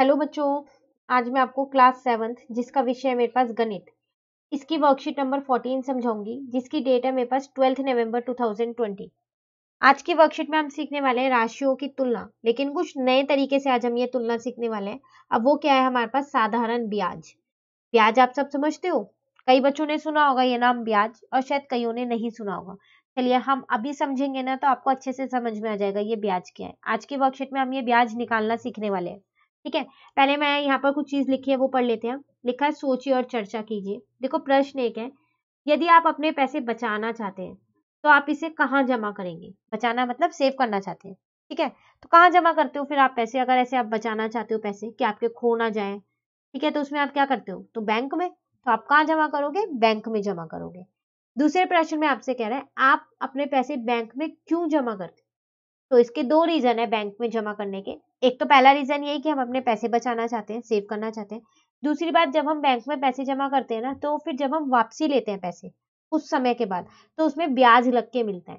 Hello बच्चों, आज मैं आपको क्लास 7 जिसका विषय है मेरे पास गणित, इसकी वर्कशीट नंबर 14 समझाऊंगी जिसकी डेट है मेरे पास 12 नवंबर 2020। आज की वर्कशीट में हम सीखने वाले हैं राशियों की तुलना, लेकिन कुछ नए तरीके से आज हम ये तुलना सीखने वाले हैं। अब वो क्या है, हमारे पास साधारण ब्याज आप सब समझते हो, कई बच्चों ने सुना होगा ये नाम ब्याज और शायद कईयों ने नहीं सुना होगा। चलिए हम अभी समझेंगे ना तो आपको अच्छे से समझ में आ जाएगा ये ब्याज क्या है। आज की वर्कशीट में हम ये ब्याज निकालना सीखने वाले हैं, ठीक है। पहले मैं यहाँ पर कुछ चीज लिखी है वो पढ़ लेते हैं। लिखा है सोचिए और चर्चा कीजिए। देखो प्रश्न एक है, यदि आप अपने पैसे बचाना चाहते हैं तो आप इसे कहाँ जमा करेंगे। बचाना मतलब सेव करना चाहते हैं, ठीक है। तो कहाँ जमा करते हो फिर आप पैसे, अगर ऐसे आप बचाना चाहते हो पैसे कि आपके खो ना जाए, ठीक है। तो उसमें आप क्या करते हो, तो बैंक में। तो आप कहाँ जमा करोगे, बैंक में जमा करोगे। दूसरे प्रश्न में आपसे कह रहा है आप अपने पैसे बैंक में क्यों जमा करते हो। तो इसके दो रीजन है बैंक में जमा करने के। एक तो पहला रीजन यही कि हम अपने पैसे बचाना चाहते हैं, सेव करना चाहते हैं। दूसरी बात, जब हम बैंक में पैसे जमा करते हैं ना तो फिर जब हम वापसी लेते हैं पैसे उस समय के बाद, तो उसमें ब्याज लग के मिलता है,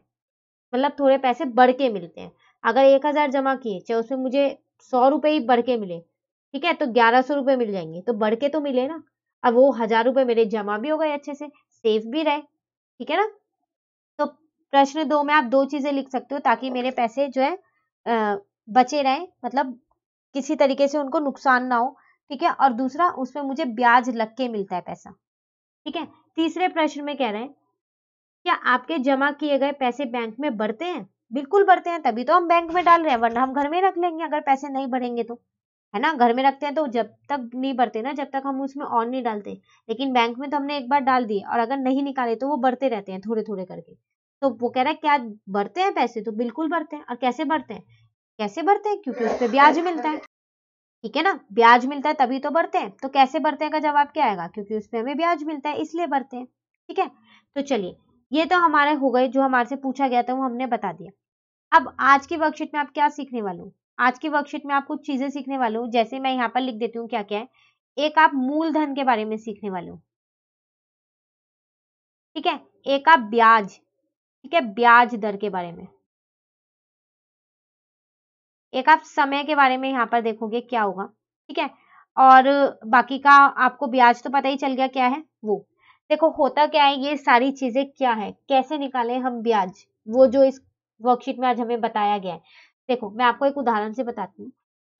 मतलब थोड़े पैसे बढ़ के मिलते हैं। अगर 1000 जमा किए चाहे उसमें मुझे 100 रुपये ही बढ़ के मिले, ठीक है, तो 1100 रुपये मिल जाएंगे, तो बढ़ के तो मिले ना। अब वो 1000 रुपये मेरे जमा भी हो गए, अच्छे से सेफ भी रहे, ठीक है ना। तो प्रश्न 2 में आप दो चीजें लिख सकते हो ताकि मेरे पैसे जो है बचे रहे, मतलब किसी तरीके से उनको नुकसान ना हो, ठीक है। और दूसरा, उसमें मुझे ब्याज लग के मिलता है पैसा, ठीक है। तीसरे प्रश्न में कह रहे हैं क्या आपके जमा किए गए पैसे बैंक में बढ़ते हैं। बिल्कुल बढ़ते हैं, तभी तो हम बैंक में डाल रहे हैं, वरना हम घर में रख लेंगे अगर पैसे नहीं बढ़ेंगे तो, है ना। घर में रखते हैं तो जब तक नहीं बढ़ते ना, जब तक हम उसमें और नहीं डालते। लेकिन बैंक में तो हमने एक बार डाल दिए और अगर नहीं निकाले तो वो बढ़ते रहते हैं थोड़े थोड़े करके। तो वो कह रहा है क्या बढ़ते हैं पैसे, तो बिल्कुल बढ़ते हैं। और कैसे बढ़ते हैं, क्योंकि उस पे ब्याज मिलता है, ठीक है ना। ब्याज मिलता है तभी तो बढ़ते हैं। तो कैसे बढ़ते हैं का जवाब क्या आएगा, क्योंकि उस पे हमें ब्याज मिलता है इसलिए बढ़ते हैं, ठीक है। तो चलिए ये तो हमारे हो गए, जो हमारे से पूछा गया था वो हमने बता दिया। अब आज की वर्कशीट में आप क्या सीखने वाले हो, आज की वर्कशीट में आप कुछ चीजें सीखने वाले हो। जैसे मैं यहाँ पर लिख देती हूँ क्या क्या है। एक आप मूलधन के बारे में सीखने वाले हो, ठीक है। एक आप ब्याज, ठीक है, ब्याज दर के बारे में। एक आप समय के बारे में यहाँ पर देखोगे क्या होगा, ठीक है। और बाकी का आपको ब्याज तो पता ही चल गया क्या है वो। देखो होता क्या है, ये सारी चीजें क्या है, कैसे निकालें हम ब्याज, वो जो इस वर्कशीट में आज हमें बताया गया है। देखो मैं आपको एक उदाहरण से बताती हूँ।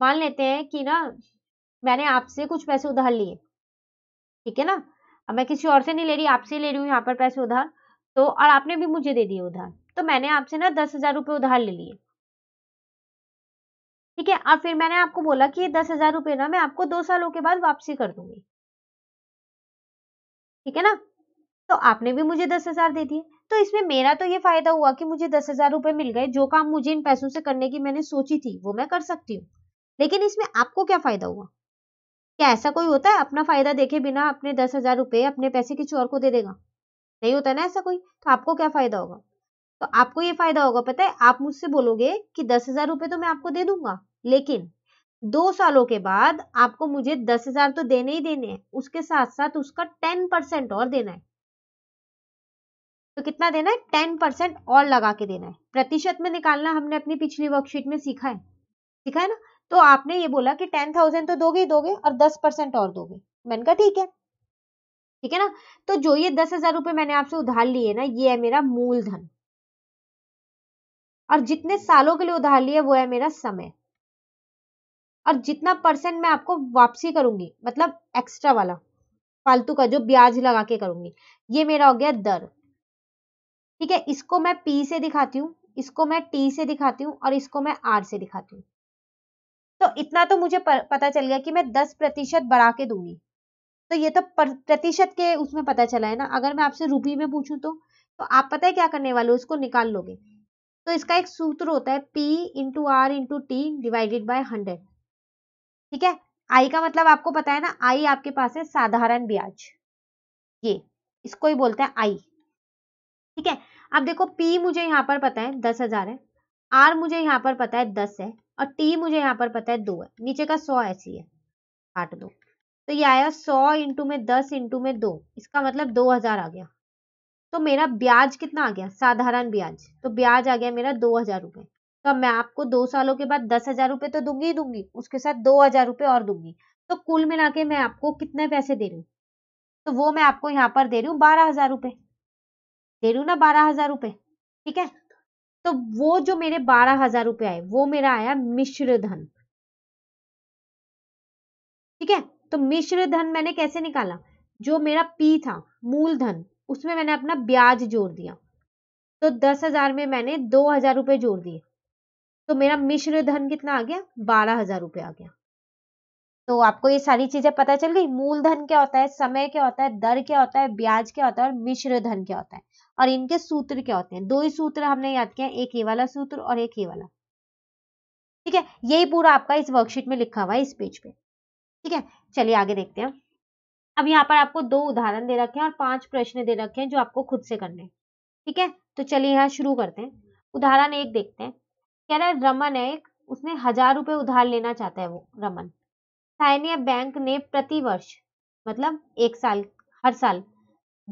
मान लेते हैं कि ना मैंने आपसे कुछ पैसे उधार लिए, ठीक है ना। अब मैं किसी और से नहीं ले रही, आपसे ले रही हूँ यहाँ पर पैसे उधार। तो और आपने भी मुझे दे दिए उधार। तो मैंने आपसे ना 10,000 रुपये उधार ले लिए, ठीक है। और फिर मैंने आपको बोला कि ये 10,000 रुपये ना मैं आपको 2 सालों के बाद वापसी कर दूंगी, ठीक है ना। तो आपने भी मुझे 10,000 दे दिए। तो इसमें मेरा तो ये फायदा हुआ कि मुझे 10,000 रुपये मिल गए। जो काम मुझे इन पैसों से करने की मैंने सोची थी वो मैं कर सकती हूँ। लेकिन इसमें आपको क्या फायदा हुआ, क्या ऐसा कोई होता है अपना फायदा देखे बिना अपने 10,000 रुपये अपने पैसे किसी और को दे देगा, नहीं होता ना ऐसा कोई। तो आपको क्या फायदा होगा, तो आपको ये फायदा होगा पता है, आप मुझसे बोलोगे कि 10,000 रुपये तो मैं आपको दे दूंगा, लेकिन 2 सालों के बाद आपको मुझे 10,000 तो देने ही देने हैं, उसके साथ साथ उसका 10% और देना है। तो कितना देना है, 10% और लगा के देना है। प्रतिशत में निकालना हमने अपनी पिछली वर्कशीट में सीखा है, ठीक है ना। तो आपने ये बोला कि 10,000 तो दोगे ही दोगे और 10% और दोगे। मैंने कहा ठीक है, ठीक है ना। तो जो ये 10,000 रुपये मैंने आपसे उधार लिए ना, ये है मेरा मूलधन। और जितने सालों के लिए उधार लिए वो है मेरा समय। और जितना परसेंट मैं आपको वापसी करूंगी, मतलब एक्स्ट्रा वाला फालतू का जो ब्याज लगा के करूंगी, ये मेरा हो गया दर, ठीक है। इसको मैं पी से दिखाती हूँ, इसको मैं टी से दिखाती हूँ और इसको मैं आर से दिखाती हूँ। तो इतना तो मुझे पता चल गया कि मैं 10% बढ़ा के दूंगी। तो ये तो प्रतिशत के उसमें पता चला है ना। अगर मैं आपसे रुपये में पूछूं तो आप पता है क्या करने वाले हो, उसको निकाल लोगे। तो इसका एक सूत्र होता है P into R into T divided by 100, ठीक है। I का मतलब आपको पता है ना, I आपके पास है साधारण ब्याज, ये इसको ही बोलते हैं I, ठीक है। अब देखो P मुझे यहाँ पर पता है 10,000 है, R मुझे यहाँ पर पता है 10 है और T मुझे यहाँ पर पता है 2 है, नीचे का 100 ऐसी है, काट दो। तो ये आया 100 इंटू में 10 इंटू में 2, इसका मतलब 2000 आ गया। तो मेरा ब्याज कितना आ गया, साधारण ब्याज। तो ब्याज आ गया मेरा 2000 रुपए। तो मैं आपको 2 सालों के बाद 10,000 रुपए तो दूंगी ही दूंगी, उसके साथ 2,000 रुपए और दूंगी, तो कुल मिला के मैं आपको कितने पैसे दे रही हूँ, तो वो मैं आपको यहाँ पर दे रही हूँ 12,000 रुपए, दे रही हूँ ना 12,000 रुपए। ठीक है, तो वो जो मेरे 12,000 रुपए आए वो मेरा आया मिश्र धन। ठीक है, तो मिश्र धन मैंने कैसे निकाला, जो मेरा पी था मूलधन, उसमें मैंने अपना ब्याज जोड़ दिया, तो 10,000 में मैंने 2,000 रुपए जोड़ दिए, तो मेरा मिश्र धन कितना आ गया, 12,000 रुपए आ गया। तो आपको ये सारी चीजें पता चल गई, मूलधन क्या होता है, समय क्या होता है, दर क्या होता है, ब्याज क्या होता है, और मिश्र धन क्या होता है, और इनके सूत्र क्या होते हैं। 2 ही सूत्र हमने याद किया, एक ये वाला सूत्र और एक ये वाला। ठीक है, यही पूरा आपका इस वर्कशीट में लिखा हुआ है इस पेज पे। ठीक है, चलिए आगे देखते हैं। अब यहाँ पर आपको 2 उदाहरण दे रखे हैं और 5 प्रश्न दे रखे हैं जो आपको खुद से करने हैं। ठीक है, तो चलिए यहाँ शुरू करते हैं। उदाहरण 1 देखते हैं, कह रहा है रमन है एक, उसने 1,000 रुपए उधार लेना चाहता है वो रमन। साइनिया बैंक ने प्रतिवर्ष मतलब एक साल हर साल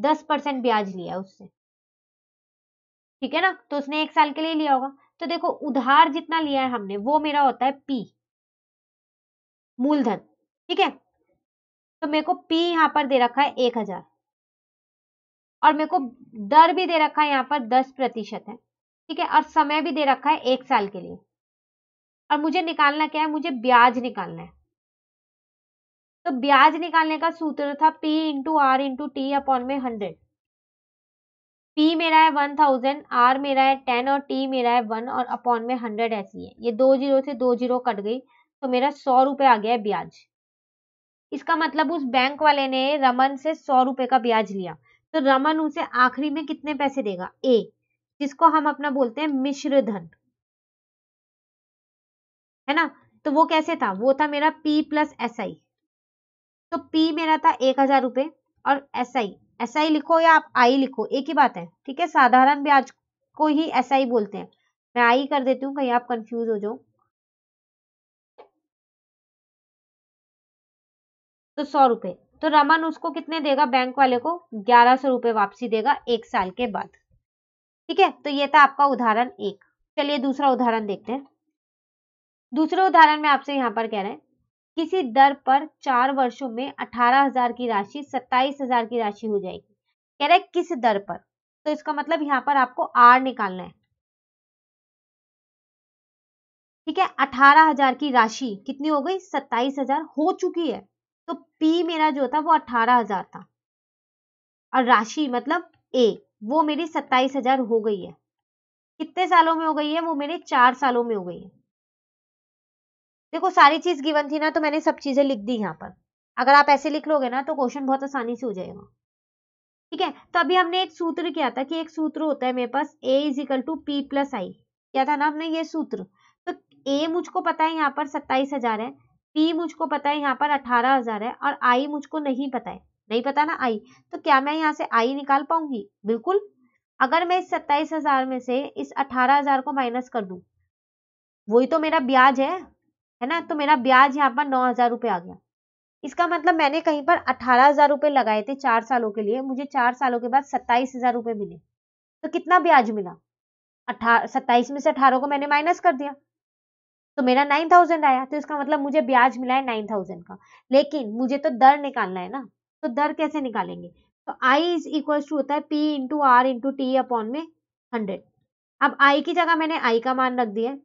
10% ब्याज लिया उससे। ठीक है ना, तो उसने 1 साल के लिए लिया होगा। तो देखो उधार जितना लिया है हमने वो मेरा होता है पी मूलधन। ठीक है, तो मेरे को पी यहाँ पर दे रखा है 1,000 और मेरे को दर भी दे रखा है यहाँ पर 10% है। ठीक है, और समय भी दे रखा है 1 साल के लिए, और मुझे निकालना क्या है, मुझे ब्याज निकालना है। तो ब्याज निकालने का सूत्र था P into R into T upon में 100। P मेरा है 1,000, R मेरा है 10 और T मेरा है 1 और अपॉन में 100 ऐसी है। ये 2 0 से 2 0 कट गई, तो मेरा 100 रुपए आ गया है ब्याज। इसका मतलब उस बैंक वाले ने रमन से 100 रुपए का ब्याज लिया, तो रमन उसे आखिरी में कितने पैसे देगा, A, जिसको हम अपना बोलते हैं मिश्र धन, है ना। तो वो कैसे था, वो था मेरा P प्लस SI। तो P मेरा था 1,000 रुपए और SI लिखो या आप I लिखो एक ही बात है। ठीक है, साधारण ब्याज को ही SI बोलते हैं, मैं I कर देती हूँ कहीं आप कंफ्यूज हो जाओ। तो 100 रुपए, तो रमन उसको कितने देगा, बैंक वाले को 1,100 रुपए वापसी देगा 1 साल के बाद। ठीक है, तो ये था आपका उदाहरण 1। चलिए दूसरा उदाहरण देखते हैं। दूसरे उदाहरण में आपसे यहाँ पर कह रहे हैं किसी दर पर 4 वर्षों में 18,000 की राशि 27,000 की राशि हो जाएगी। कह रहा है किस दर पर, तो इसका मतलब यहाँ पर आपको आर निकालना है। ठीक है, 18,000 की राशि कितनी हो गई, 27,000 हो चुकी है। तो पी मेरा जो था वो 18,000 था और राशि मतलब ए वो मेरी 27,000 हो गई है। कितने सालों में हो गई है, वो मेरे 4 सालों में हो गई है। देखो सारी चीज गिवन थी ना, तो मैंने सब चीजें लिख दी यहाँ पर। अगर आप ऐसे लिख लोगे ना तो क्वेश्चन बहुत आसानी से हो जाएगा। ठीक है, तो अभी हमने एक सूत्र किया था कि एक सूत्र होता है मेरे पास A is equal to P plus I, क्या था ना हमने ये सूत्र। तो A मुझको पता है यहाँ पर 27,000 है, P मुझको पता है यहाँ पर 18,000 है, और I मुझको नहीं पता है, नहीं पता ना I। तो क्या मैं यहाँ से I निकाल पाऊंगी, बिल्कुल। अगर मैं इस 27,000 में से इस 18,000 को माइनस कर दूं, वही तो मेरा ब्याज है ना। तो मेरा ब्याज यहाँ पर 9,000 रुपए आ गया। इसका मतलब मैंने कहीं पर 18,000 रुपए लगाए थे 4 सालों के लिए, मुझे 4 सालों के बाद 27,000 रुपए मिले। तो कितना ब्याज मिला, 27 में से 18 को मैंने माइनस कर दिया, तो मेरा 9,000 आया। तो इसका मतलब मुझे ब्याज मिला है 9,000 का, लेकिन मुझे तो दर निकालना है ना। तो दर कैसे निकालेंगे, तो आई इज इक्वल टू होता है P into R into T upon में 100। अब आई की जगह मैंने आई का मान रख दिया है,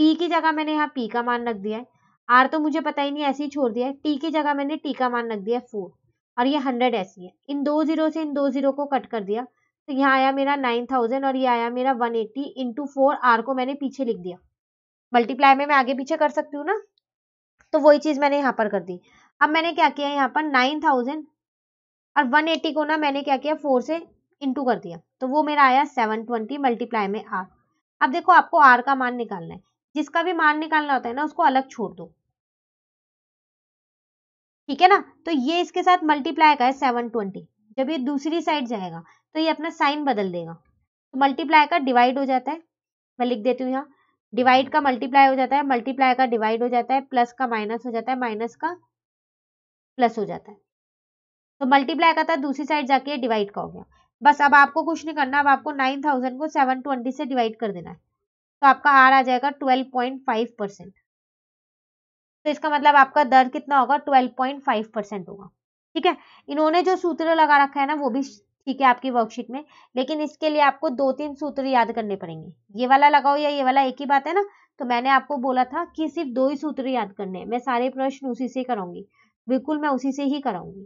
P की जगह मैंने यहाँ P का मान रख दिया है, R तो मुझे पता ही नहीं ऐसे ही छोड़ दिया है, T की जगह मैंने T का मान रख दिया है 4, और ये 100 ऐसी है। इन 2 0 से इन 2 0 को कट कर दिया, तो यहाँ आया मेरा 9,000 और ये आया मेरा 180 इंटू 4, R को मैंने पीछे लिख दिया। मल्टीप्लाई में मैं आगे पीछे कर सकती हूँ ना, तो वही चीज मैंने यहाँ पर कर दी। अब मैंने क्या किया, यहाँ पर 9,000 और 180 को ना मैंने क्या किया 4 से इंटू कर दिया, तो वो मेरा आया 720 मल्टीप्लाई में R। अब देखो आपको R का मान निकालना है, जिसका भी मान निकालना होता है ना उसको अलग छोड़ दो। ठीक है ना, तो ये इसके साथ मल्टीप्लाई का है 720, जब ये दूसरी साइड जाएगा तो ये अपना साइन बदल देगा, तो मल्टीप्लाई का डिवाइड हो जाता है। मैं लिख देती हूँ यहाँ, डिवाइड का मल्टीप्लाई हो जाता है, मल्टीप्लाई का डिवाइड हो जाता है, प्लस का माइनस हो जाता है, माइनस का प्लस हो जाता है। तो मल्टीप्लाई का था, दूसरी साइड जाके डिवाइड का हो गया। बस अब आपको कुछ नहीं करना, अब आपको 9,000 को 720 से डिवाइड कर देना है, तो आपका आर आ जाएगा 12.5%। तो इसका मतलब आपका दर कितना होगा, 12.5% होगा। ठीक है, इन्होंने जो सूत्र लगा रखा है ना वो भी ठीक है आपकी वर्कशीट में, लेकिन इसके लिए आपको 2-3 सूत्र याद करने पड़ेंगे। ये वाला लगाओ या ये वाला, एक ही बात है ना। तो मैंने आपको बोला था कि सिर्फ 2 ही सूत्र याद करने हैं, मैं सारे प्रश्न उसी से कराऊंगी, बिल्कुल मैं उसी से ही कराऊंगी।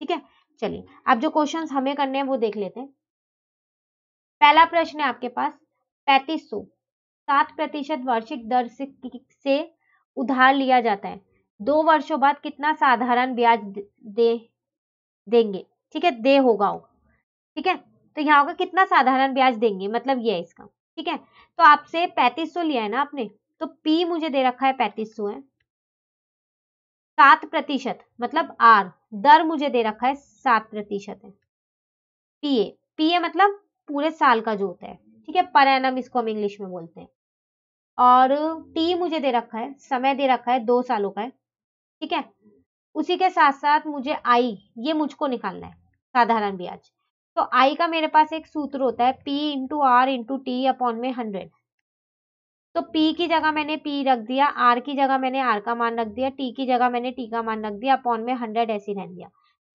ठीक है, चलिए अब जो क्वेश्चंस हमें करने हैं वो देख लेते हैं। पहला प्रश्न है आपके पास 3500 7% वार्षिक दर से उधार लिया जाता है, 2 वर्षों बाद कितना साधारण ब्याज देंगे। ठीक है, दे होगा। ठीक है, तो यहाँ होगा कितना साधारण ब्याज देंगे, मतलब ये है इसका। ठीक है, तो आपसे 3500 लिया है ना आपने, तो पी मुझे दे रखा है 3500 है, 7% मतलब आर, दर मुझे दे रखा है 7% है। पीए मतलब पूरे साल का जो होता है। ठीक है, पर एनम इसको हम इंग्लिश में बोलते हैं। और टी मुझे दे रखा है, समय दे रखा है 2 सालों का है। ठीक है, उसी के साथ साथ मुझे आई, ये मुझको निकालना है साधारण ब्याज। तो आई का मेरे पास एक सूत्र होता है P into R into T upon में 100। तो पी की जगह मैंने पी रख दिया, आर की जगह मैंने आर का मान रख दिया, टी की जगह मैंने टी का मान रख दिया, अपॉन में 100 ऐसी रहने दिया।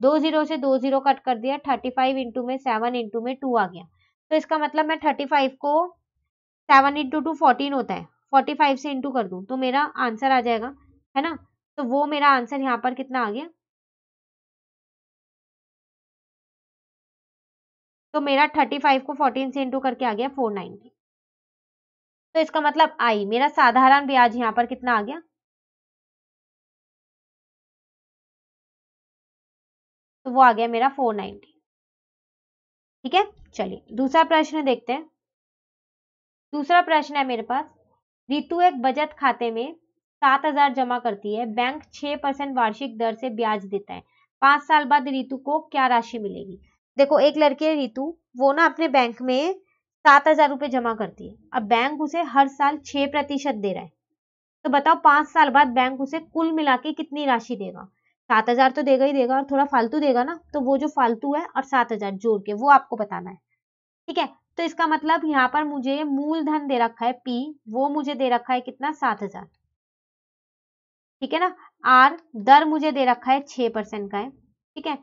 20 से 20 कट कर दिया, 35 इंटू में 7 इंटू में 2 आ गया। तो इसका मतलब मैं 35 को 7 इंटू 2 14 होता है, 45 से इंटू कर दूं तो मेरा आंसर आ जाएगा, है ना। तो वो मेरा आंसर यहाँ पर कितना आ गया, तो मेरा 35 को 14 से इंटू करके आ गया 490। तो इसका मतलब आई, मेरा साधारण ब्याज यहाँ पर कितना आ गया, तो वो आ गया मेरा 490। ठीक है, चलिए दूसरा प्रश्न देखते हैं। दूसरा प्रश्न है मेरे पास, रितु एक बचत खाते में 7000 जमा करती है, बैंक 6% वार्षिक दर से ब्याज देता है, 5 साल बाद रितु को क्या राशि मिलेगी। देखो, एक लड़की है रितु, वो ना अपने बैंक में 7000 रुपये जमा करती है। अब बैंक उसे हर साल 6% दे रहा है, तो बताओ 5 साल बाद बैंक उसे कुल मिला के कितनी राशि देगा। 7000 तो देगा ही देगा, और थोड़ा फालतू देगा ना, तो वो जो फालतू है और 7000 जोड़ के वो आपको बताना है। ठीक है, तो इसका मतलब यहाँ पर मुझे मूलधन दे रखा है पी, वो मुझे दे रखा है कितना, 7000। ठीक है ना, आर, दर मुझे दे रखा है 6% का है। ठीक है,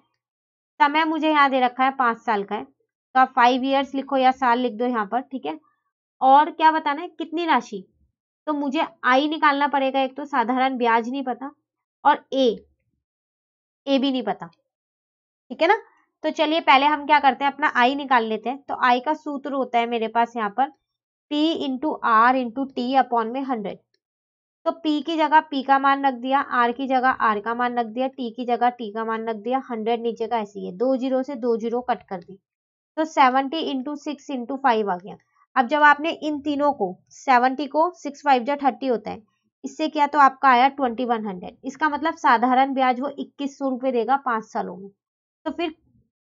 समय मुझे यहाँ दे रखा है 5 साल का है, तो आप 5 years लिखो या साल लिख दो यहाँ पर। ठीक है, और क्या बताना है, कितनी राशि। तो मुझे आई निकालना पड़ेगा, एक तो साधारण ब्याज नहीं पता, और ए भी नहीं पता। ठीक है ना, तो चलिए पहले हम क्या करते हैं, अपना आई निकाल लेते हैं। तो आई का सूत्र होता है मेरे पास यहाँ पर P into R into T upon में 100। तो पी की जगह पी का मान रख दिया, आर की जगह आर का मान रख दिया, टी की जगह टी का मान रख दिया, 100 नीचे का ऐसी है, 20 से 20 कट कर दी, तो 70 इंटू 6 इंटू 5 आ गया। अब जब आपने इन तीनों को 70 को 6 5 जो 30 होता है इससे किया, तो आपका आया 2100। इसका मतलब साधारण ब्याज वो 2100 रुपये देगा 5 सालों में। तो फिर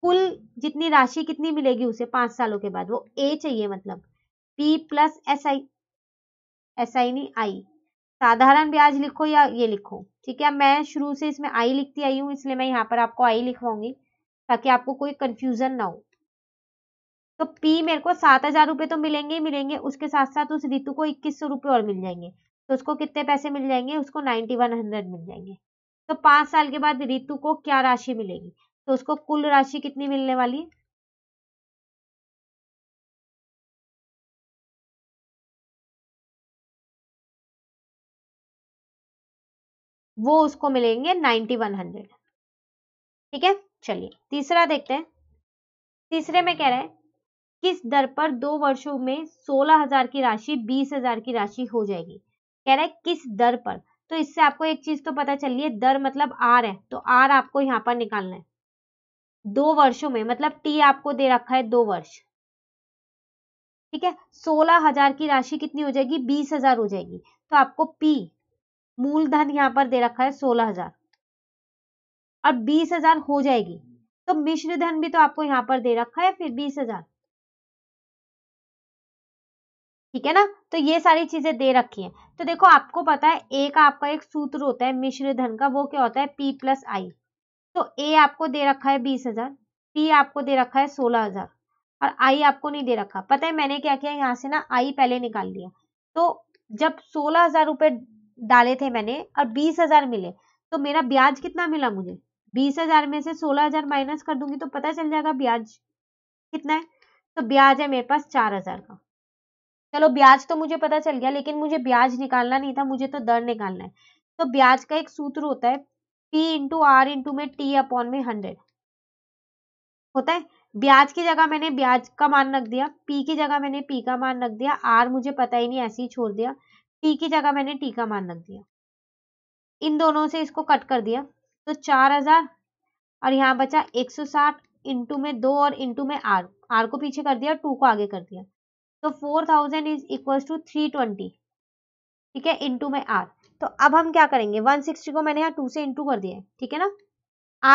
कुल जितनी राशि कितनी मिलेगी उसे 5 सालों के बाद, वो ए चाहिए, मतलब पी प्लस एस आई नहीं आई, साधारण ब्याज लिखो या ये लिखो। ठीक है, मैं शुरू से इसमें आई लिखती आई हूँ, इसलिए मैं यहाँ पर आपको आई लिखवाऊंगी ताकि आपको कोई कंफ्यूजन ना हो। तो पी मेरे को 7000 रुपये तो मिलेंगे ही मिलेंगे, उसके साथ साथ उस रितु को 2100 रुपये और मिल जाएंगे। तो उसको कितने पैसे मिल जाएंगे, उसको 9100 मिल जाएंगे। तो 5 साल के बाद रितु को क्या राशि मिलेगी, तो उसको कुल राशि कितनी मिलने वाली है, वो उसको मिलेंगे 9100। ठीक है, चलिए तीसरा देखते हैं। तीसरे में कह रहा है किस दर पर 2 वर्षों में 16000 की राशि 20000 की राशि हो जाएगी। कह रहा है किस दर पर, तो इससे आपको एक चीज तो पता चल रही है, दर मतलब आर है, तो आर आपको यहाँ पर निकालना है 2 वर्षों में, मतलब टी आपको दे रखा है 2 वर्ष। ठीक है, 16000 की राशि कितनी हो जाएगी, 20000 हो जाएगी। तो आपको पी मूलधन यहाँ पर दे रखा है 16000 और 20000 हो जाएगी, तो मिश्र धन भी तो आपको यहाँ पर दे रखा है फिर 20000। ठीक है ना, तो ये सारी चीजें दे रखी हैं। तो देखो आपको पता है ए का आपका एक सूत्र होता है मिश्र धन का, वो क्या होता है, पी प्लस आई। तो ए आपको दे रखा है 20000, पी आपको दे रखा है 16000 और आई आपको नहीं दे रखा। पता है मैंने क्या किया, यहाँ से ना आई पहले निकाल लिया, तो जब 16,000 रुपये डाले थे मैंने और 20,000 मिले तो मेरा ब्याज कितना मिला मुझे? 20,000 में से 16,000 माइनस कर दूंगी तो पता चल जाएगा ब्याज कितना है। तो ब्याज है मेरे पास 4,000 का। चलो ब्याज तो मुझे पता चल गया, लेकिन मुझे ब्याज निकालना नहीं था, मुझे तो दर निकालना है। तो ब्याज का एक सूत्र होता है P इंटू आर इंटू में टी अपॉन में 100 होता है। ब्याज की जगह मैंने ब्याज का मान रख दिया, P की जगह मैंने P का मान रख दिया, R मुझे पता ही नहीं ऐसे ही छोड़ दिया, T की जगह मैंने T का मान रख दिया, इन दोनों से इसको कट कर दिया। तो 4,000 और यहाँ बचा 160 इंटू में 2 और इंटू में R, R को पीछे कर दिया, 2 को आगे कर दिया। तो 4,000 इज इक्वल टू 320, ठीक है, इंटू में R। तो अब हम क्या करेंगे, 160 को मैंने यहाँ 2 से इंटू कर दिया है, ठीक है ना,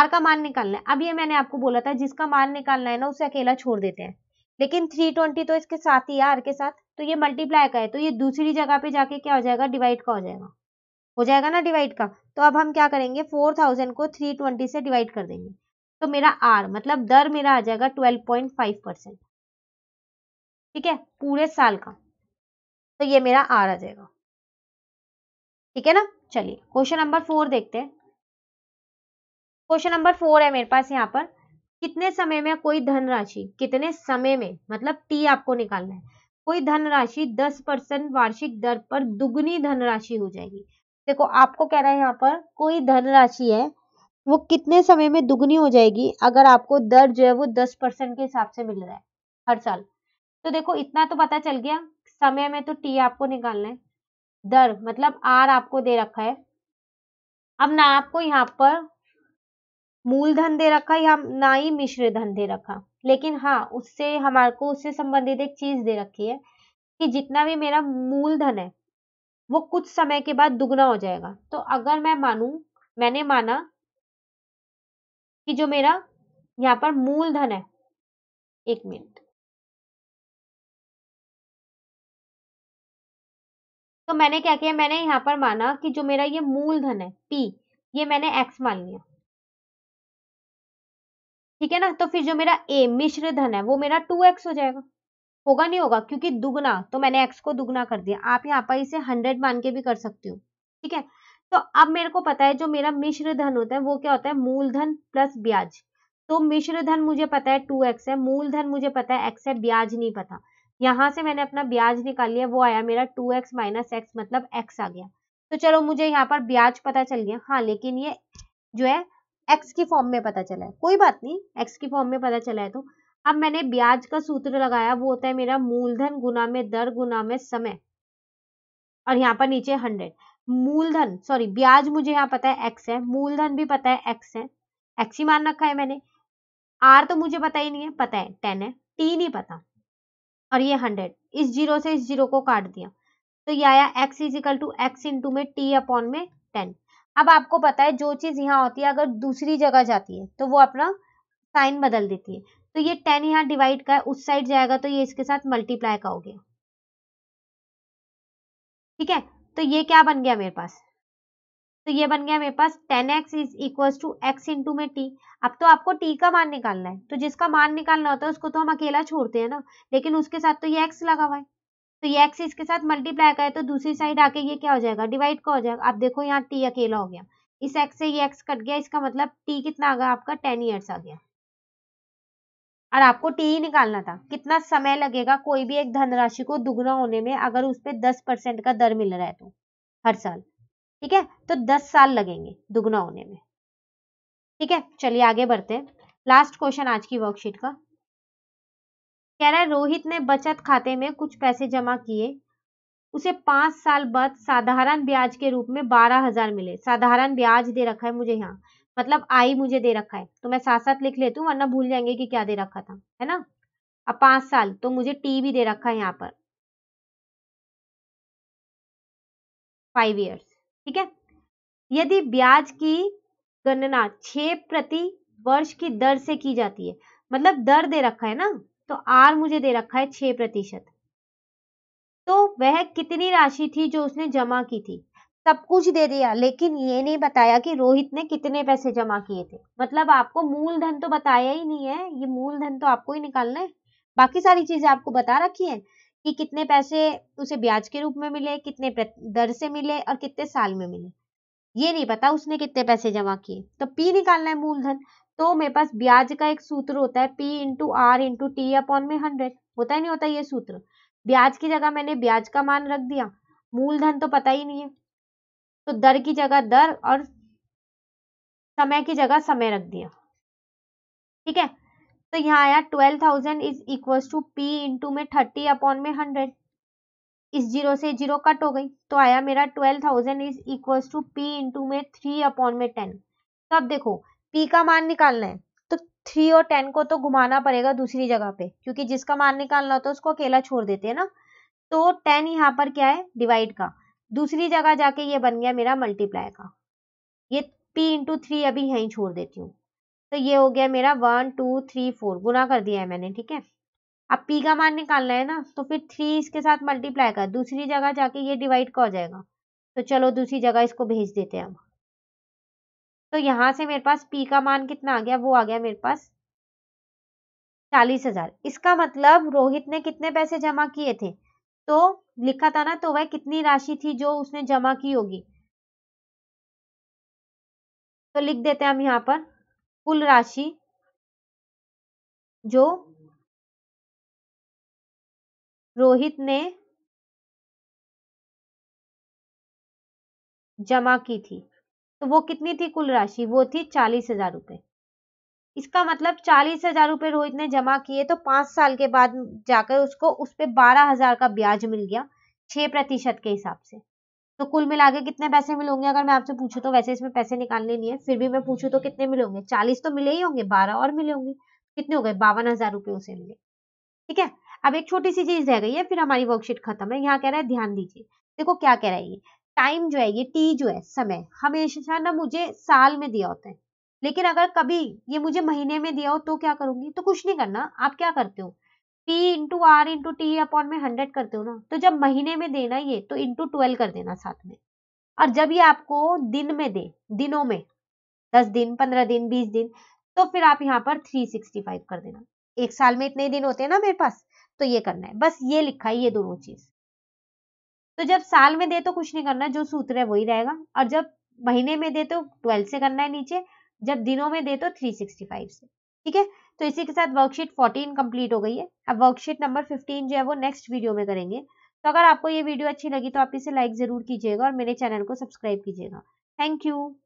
R का मान निकालना है। अब ये मैंने आपको बोला था जिसका मान निकालना है ना उसे अकेला छोड़ देते हैं, लेकिन 320 तो इसके साथ ही R के साथ, तो ये मल्टीप्लाई का है, तो ये दूसरी जगह पे जाके क्या हो जाएगा, डिवाइड का हो जाएगा, हो जाएगा ना डिवाइड का। तो अब हम क्या करेंगे, 4,000 को 320 से डिवाइड कर देंगे। तो मेरा R मतलब दर मेरा आ जाएगा 12.5%, ठीक है, पूरे साल का। तो ये मेरा R आ जाएगा, ठीक है ना। चलिए क्वेश्चन नंबर 4 देखते हैं। क्वेश्चन नंबर 4 है मेरे पास यहाँ पर, कितने समय में कोई धनराशि, कितने समय में मतलब T आपको निकालना है, कोई धनराशि 10% वार्षिक दर पर दुगनी धनराशि हो जाएगी। देखो आपको कह रहा है यहाँ पर कोई धनराशि है वो कितने समय में दुगनी हो जाएगी अगर आपको दर जो है वो 10% के हिसाब से मिल रहा है हर साल। तो देखो इतना तो पता चल गया, समय में तो T आपको निकालना है, दर मतलब R आपको दे रखा है। अब ना आपको यहाँ पर मूलधन दे रखा है या ना ही मिश्र धन दे रखा, लेकिन हाँ उससे हमारे को उससे संबंधित एक चीज दे रखी है कि जितना भी मेरा मूलधन है वो कुछ समय के बाद दुगना हो जाएगा। तो अगर मैं मानूं, मैंने माना कि जो मेरा यहाँ पर मूलधन है, एक मिनट, तो मैंने क्या किया, मैंने यहाँ पर माना कि जो मेरा ये मूलधन है P, ये मैंने X मान लिया, ठीक है ना। तो फिर जो मेरा A मिश्र धन है वो मेरा 2x हो जाएगा, होगा नहीं होगा, क्योंकि दुगना, तो मैंने x को दुगना कर दिया। आप यहाँ पर इसे 100 मान के भी कर सकते हो, ठीक है। तो अब मेरे को पता है जो मेरा मिश्र धन होता है वो क्या होता है, मूलधन प्लस ब्याज। तो मिश्र धन मुझे पता है 2x है, मूलधन मुझे पता है x है, ब्याज नहीं पता। यहाँ से मैंने अपना ब्याज निकाल लिया, वो आया मेरा 2x माइनस x मतलब x आ गया। तो चलो मुझे यहाँ पर ब्याज पता चल गया, हाँ, लेकिन ये जो है x की फॉर्म में पता चला है, कोई बात नहीं, x की फॉर्म में पता चला है। तो अब मैंने ब्याज का सूत्र लगाया, वो होता है मेरा मूलधन गुना में दर गुना में समय, और यहाँ पर नीचे 100। मूलधन सॉरी ब्याज मुझे यहाँ पता है x है, मूलधन भी पता है x है, x ही मान रखा है मैंने। r तो मुझे पता ही नहीं है, पता है 10 है, t नहीं पता, और ये 100। इस जीरो से इस जीरो को काट दिया, तो ये आया x is equal to x into में t अपॉन में 10। अब आपको पता है जो चीज यहाँ होती है अगर दूसरी जगह जाती है तो वो अपना साइन बदल देती है। तो ये 10 यहाँ डिवाइड का है, उस साइड जाएगा तो ये इसके साथ मल्टीप्लाई का हो गया, ठीक है। तो ये क्या बन गया मेरे पास, तो ये बन गया मेरे पास 10x is equal to x into में t। अब तो आपको t का मान निकालना है, तो जिसका मान निकालना होता है उसको तो हम अकेला छोड़ते हैं ना, लेकिन उसके साथ तो ये x लगा हुआ है, तो ये x इसके साथ मल्टीप्लाई का है, तो दूसरी साइड आके ये क्या हो जाएगा, डिवाइड का हो जाएगा। आप देखो यहाँ t अकेला हो गया, इस x से ये x कट गया, इसका मतलब t कितना आ गया आपका 10 years आ गया। और आपको t ही निकालना था, कितना समय लगेगा कोई भी एक धनराशि को दुगना होने में अगर उस पे 10% का दर मिल रहा है तो हर साल, ठीक है। तो 10 साल लगेंगे दुगना होने में, ठीक है। चलिए आगे बढ़ते हैं, लास्ट क्वेश्चन आज की वर्कशीट का। कह रहा है रोहित ने बचत खाते में कुछ पैसे जमा किए, उसे 5 साल बाद साधारण ब्याज के रूप में 12,000 मिले। साधारण ब्याज दे रखा है मुझे यहाँ, मतलब आई मुझे दे रखा है, तो मैं साथ साथ लिख लेती हूँ वरना भूल जाएंगे कि क्या दे रखा था, है ना। अब 5 साल तो मुझे टी भी दे रखा है यहाँ पर 5 years, ठीक है। यदि ब्याज की गणना 6% की दर से की जाती है, मतलब दर दे रखा है ना, तो आर मुझे दे रखा है 6%, तो वह कितनी राशि थी जो उसने जमा की थी। सब कुछ दे दिया लेकिन ये नहीं बताया कि रोहित ने कितने पैसे जमा किए थे, मतलब आपको मूलधन तो बताया ही नहीं है, ये मूलधन तो आपको ही निकालना है, बाकी सारी चीजें आपको बता रखी है। कि कितने पैसे उसे ब्याज के रूप में मिले, कितने दर से मिले और कितने साल में मिले, ये नहीं पता उसने कितने पैसे जमा किए। तो पी निकालना है मूलधन, तो मेरे पास ब्याज का एक सूत्र होता है P into R into T upon में 100, होता ही नहीं होता ये सूत्र। ब्याज की जगह मैंने ब्याज का मान रख दिया, मूलधन तो पता ही नहीं है, तो दर की जगह दर और समय की जगह समय रख दिया। ठीक है, तो यहाँ आया 12,000 is equal to P into में 30 अपॉन में 100, इस जीरो से जीरो कट हो गई, तो आया मेरा 12,000 is equal to P into में 3 अपॉन में 10। तो अब देखो पी का मान निकालना है तो 3 और 10 को तो घुमाना पड़ेगा दूसरी जगह पे, क्योंकि जिसका मान निकालना होता है उसको अकेला छोड़ देते हैं ना। तो 10 यहाँ पर क्या है डिवाइड का, दूसरी जगह जाके ये बन गया मेरा मल्टीप्लाई का, ये पी इंटू 3 अभी यहीं छोड़ देती हूँ, तो ये हो गया मेरा 1 2 3 4, गुना कर दिया है मैंने। ठीक है, अब पी का मान निकालना है ना, तो फिर 3 इसके साथ मल्टीप्लाई का, दूसरी जगह जाके ये डिवाइड का हो जाएगा, तो चलो दूसरी जगह इसको भेज देते हैं। अब तो यहाँ से मेरे पास P का मान कितना आ गया, वो आ गया मेरे पास 40,000। इसका मतलब रोहित ने कितने पैसे जमा किए थे, तो लिखा था ना, तो वह कितनी राशि थी जो उसने जमा की होगी, तो लिख देते हैं हम यहाँ पर कुल राशि जो रोहित ने जमा की थी, तो वो कितनी थी कुल राशि, वो थी 40,000 रुपए। इसका मतलब 40,000 रुपए रोहित ने जमा किए, तो 5 साल के बाद जाकर उसको उस पे 12,000 का ब्याज मिल गया 6% के हिसाब से। तो कुल मिला के कितने पैसे मिलेंगे, अगर मैं आपसे पूछूं तो, वैसे इसमें पैसे निकालने नहीं है, फिर भी मैं पूछूं तो कितने मिलेंगे, 40 तो मिले ही होंगे, 12 और मिले होंगे, कितने हो गए 52,000 रुपए उसे मिले। ठीक है, अब एक छोटी सी चीज रह गई है, फिर हमारी वर्कशीट खत्म है। यहाँ कह रहा है ध्यान दीजिए, देखो क्या कह रहा है, टाइम जो है ये टी जो है समय, हमेशा ना मुझे साल में दिया होता है, लेकिन अगर कभी ये मुझे महीने में दिया हो तो क्या करूंगी, तो कुछ नहीं करना। आप क्या करते हो, P into R into T upon में 100 करते हो ना, तो जब महीने में देना ये तो इंटू 12 कर देना साथ में, और जब ये आपको दिन में दे, दिनों में 10 दिन 15 दिन 20 दिन, तो फिर आप यहाँ पर 365 कर देना, एक साल में इतने दिन होते हैं ना मेरे पास, तो ये करना है, बस ये लिखा है ये दोनों चीज। तो जब साल में दे तो कुछ नहीं करना, जो सूत्र है वही रहेगा, और जब महीने में दे तो 12 से करना है नीचे, जब दिनों में दे तो 365 से। ठीक है, तो इसी के साथ वर्कशीट 14 कंप्लीट हो गई है। अब वर्कशीट नंबर 15 जो है वो नेक्स्ट वीडियो में करेंगे। तो अगर आपको ये वीडियो अच्छी लगी तो आप इसे लाइक जरूर कीजिएगा और मेरे चैनल को सब्सक्राइब कीजिएगा। Thank you.